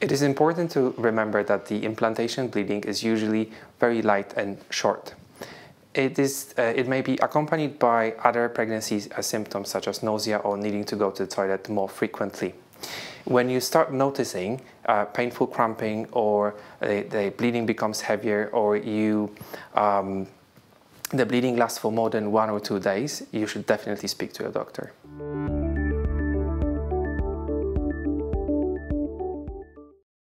It is important to remember that the implantation bleeding is usually very light and short. It may be accompanied by other pregnancy symptoms such as nausea or needing to go to the toilet more frequently. When you start noticing painful cramping, or the bleeding becomes heavier, or the bleeding lasts for more than 1 or 2 days, you should definitely speak to your doctor.